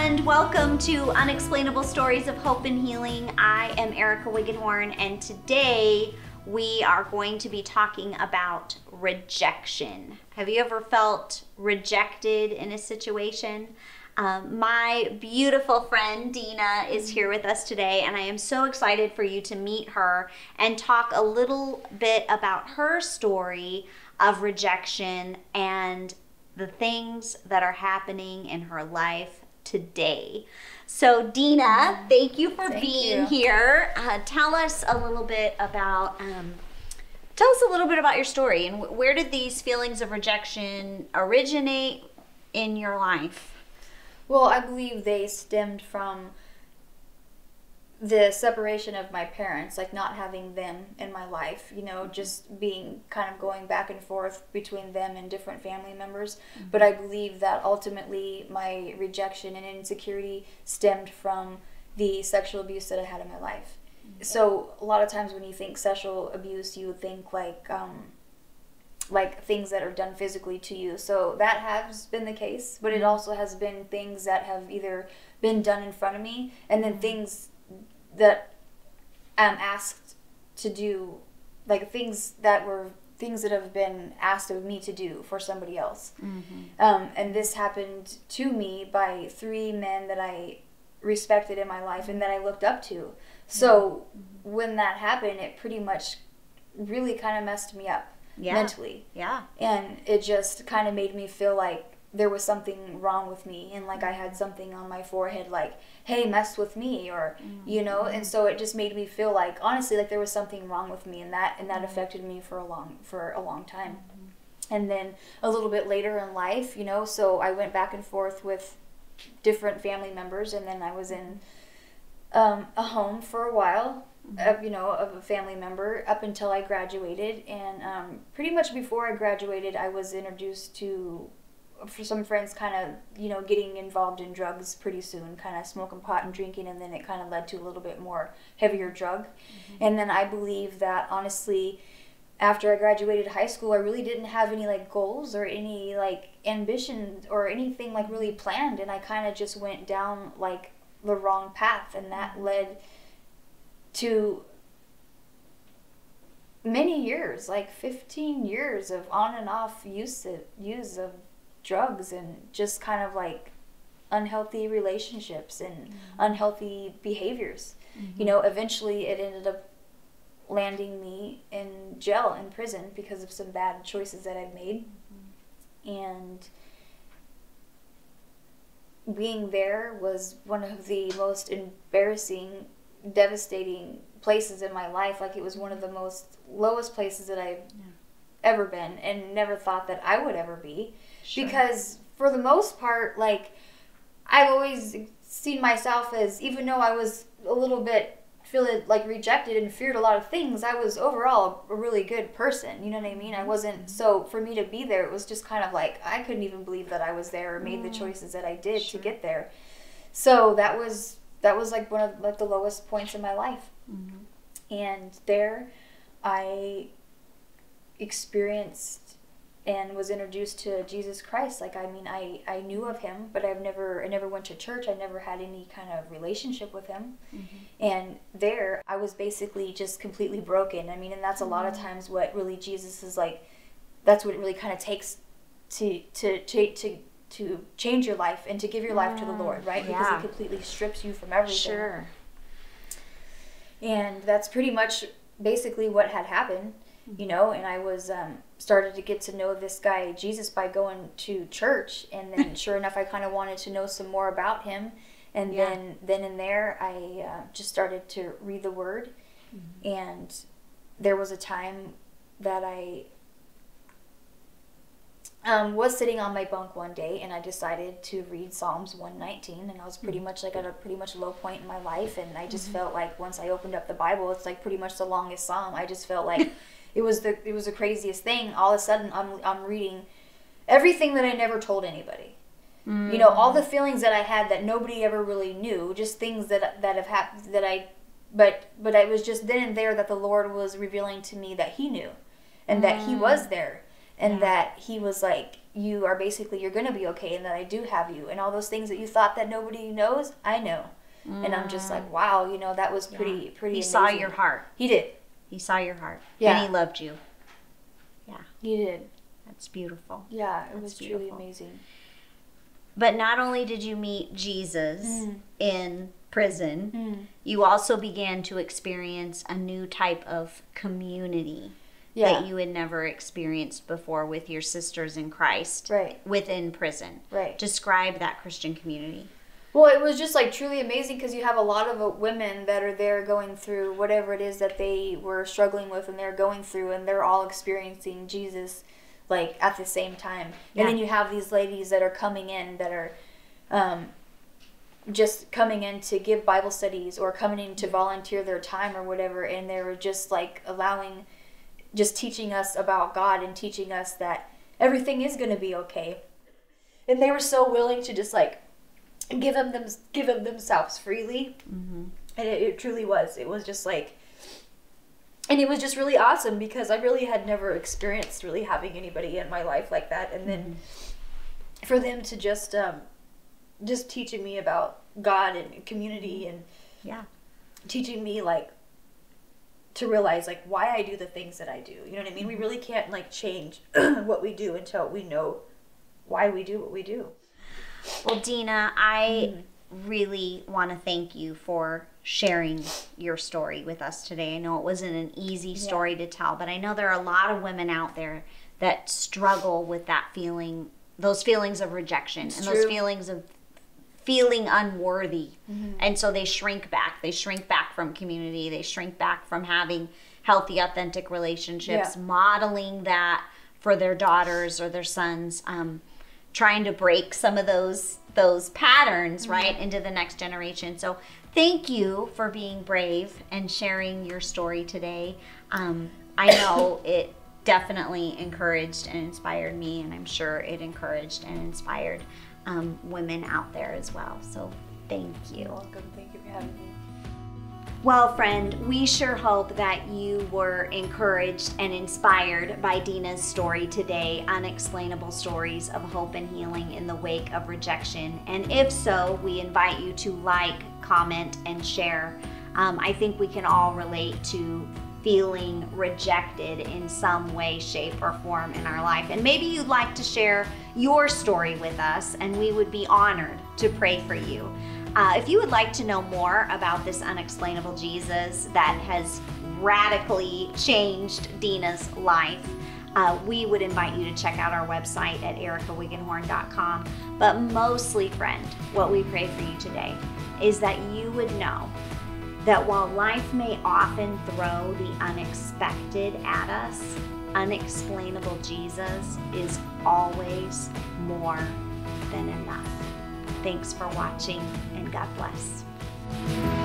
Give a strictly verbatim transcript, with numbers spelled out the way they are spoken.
and welcome to Unexplainable Stories of Hope and Healing. I am Erica Wiggenhorn, and today we are going to be talking about rejection. Have you ever felt rejected in a situation? Um, my beautiful friend Dina is here with us today, and I am so excited for you to meet her and talk a little bit about her story of rejection and the things that are happening in her life today. So Dina, thank you for thank being you. here. Uh, tell us a little bit about, um, tell us a little bit about your story, and where did these feelings of rejection originate in your life? Well, I believe they stemmed from the separation of my parents, like not having them in my life, you know, mm-hmm. just being kind of going back and forth between them and different family members. Mm-hmm. But I believe that ultimately my rejection and insecurity stemmed from the sexual abuse that I had in my life. Mm-hmm. So a lot of times when you think sexual abuse, you think like, um, like things that are done physically to you. So that has been the case, but it also has been things that have either been done in front of me, and then things that I'm asked to do, like things that were things that have been asked of me to do for somebody else. Mm-hmm. Um, and this happened to me by three men that I respected in my life and that I looked up to. So mm-hmm. when that happened, it pretty much really kind of messed me up. Yeah. Mentally. Yeah. And it just kind of made me feel like there was something wrong with me, and like I had something on my forehead like, hey, mess with me, or mm-hmm. you know, and so it just made me feel like, honestly, like there was something wrong with me, and that and that affected me for a long for a long time. Mm-hmm. And then a little bit later in life, you know, so I went back and forth with different family members, and then I was in um, a home for a while. Of, you know, of a family member, up until I graduated. And um, pretty much before I graduated, I was introduced to for some friends kind of, you know, getting involved in drugs pretty soon, kind of smoking pot and drinking, and then it kind of led to a little bit more heavier drug. Mm-hmm. And then I believe that, honestly, after I graduated high school, I really didn't have any like goals or any like ambition or anything like really planned, and I kind of just went down like the wrong path, and that led to many years, like fifteen years of on and off use of, use of drugs, and just kind of like unhealthy relationships and mm-hmm. unhealthy behaviors. Mm-hmm. You know, eventually it ended up landing me in jail, in prison, because of some bad choices that I've made. Mm-hmm. And being there was one of the most embarrassing, devastating places in my life. Like, it was one of the most lowest places that I've yeah. ever been, and never thought that I would ever be. Sure. Because for the most part, like, I've always seen myself as, even though I was a little bit feeling like rejected and feared a lot of things, I was overall a really good person, you know what I mean? I wasn't, so for me to be there, it was just kind of like, I couldn't even believe that I was there or made mm. the choices that I did sure. to get there. So that was That was like one of like the lowest points in my life. Mm-hmm. And there I experienced and was introduced to Jesus Christ. Like, I mean, I, I knew of him, but I've never, I never went to church. I never had any kind of relationship with him. Mm-hmm. And there I was basically just completely broken. I mean, and that's a lot of times what really Jesus is like, that's what it really kind of takes to, to, to, to to change your life and to give your life to the Lord, right? Because yeah. he completely strips you from everything. Sure. And that's pretty much basically what had happened, you know, and I was um, started to get to know this guy, Jesus, by going to church, and then sure enough, I kind of wanted to know some more about him, and yeah. then, then and there, I uh, just started to read the Word, mm-hmm. and there was a time that I Um, was sitting on my bunk one day, and I decided to read Psalms one nineteen, and I was pretty much like at a pretty much low point in my life, and I just mm-hmm. felt like once I opened up the Bible, it's like pretty much the longest psalm. I just felt like it was the it was the craziest thing. All of a sudden, I'm I'm reading everything that I never told anybody. Mm-hmm. You know, all the feelings that I had that nobody ever really knew, just things that that have happened that I, but but it was just then and there that the Lord was revealing to me that He knew, and mm-hmm. that He was there. And yeah. that he was like, you are basically, you're going to be okay and that I do have you. And all those things that you thought that nobody knows, I know. Mm. And I'm just like, wow, you know, that was pretty, yeah. pretty He amazing. Saw your heart. He did. He saw your heart. Yeah. And he loved you. Yeah. He did. That's beautiful. Yeah, it That's was beautiful. Truly amazing. But not only did you meet Jesus mm. in prison, mm. you also began to experience a new type of community. Yeah. That you had never experienced before with your sisters in Christ right. within prison. Right. Describe that Christian community. Well, it was just like truly amazing because you have a lot of women that are there going through whatever it is that they were struggling with and they're going through, and they're all experiencing Jesus like at the same time. Yeah. And then you have these ladies that are coming in that are um, just coming in to give Bible studies or coming in to volunteer their time or whatever, and they were just like allowing... just teaching us about God and teaching us that everything is going to be okay. And they were so willing to just like give them, them give them themselves freely. Mm-hmm. And it, it truly was. It was just like, and it was just really awesome because I really had never experienced really having anybody in my life like that. And then mm-hmm. for them to just, um, just teaching me about God and community and yeah, teaching me like, to realize like why I do the things that I do. You know what I mean? We really can't like change what we do until we know why we do what we do. Well, Dina, I mm-hmm. really want to thank you for sharing your story with us today. I know it wasn't an easy story yeah. to tell, but I know there are a lot of women out there that struggle with that feeling, those feelings of rejection it's and true. Those feelings of feeling unworthy. Mm-hmm. And so they shrink back. They shrink back from community. They shrink back from having healthy, authentic relationships, yeah. modeling that for their daughters or their sons, um, trying to break some of those those patterns, mm-hmm. right, into the next generation. So thank you for being brave and sharing your story today. Um, I know it definitely encouraged and inspired me, and I'm sure it encouraged and inspired Um, women out there as well. So thank you. You're welcome. Thank you for having me. Well, friend, we sure hope that you were encouraged and inspired by Dina's story today, Unexplainable Stories of Hope and Healing in the Wake of Rejection. And if so, we invite you to like, comment, and share. Um, I think we can all relate to feeling rejected in some way, shape, or form in our life. And maybe you'd like to share your story with us, and we would be honored to pray for you. Uh, if you would like to know more about this unexplainable Jesus that has radically changed Dina's life, uh, we would invite you to check out our website at erica wiggenhorn dot com. But mostly, friend, what we pray for you today is that you would know that while life may often throw the unexpected at us, unexplainable Jesus is always more than enough. Thanks for watching, and God bless.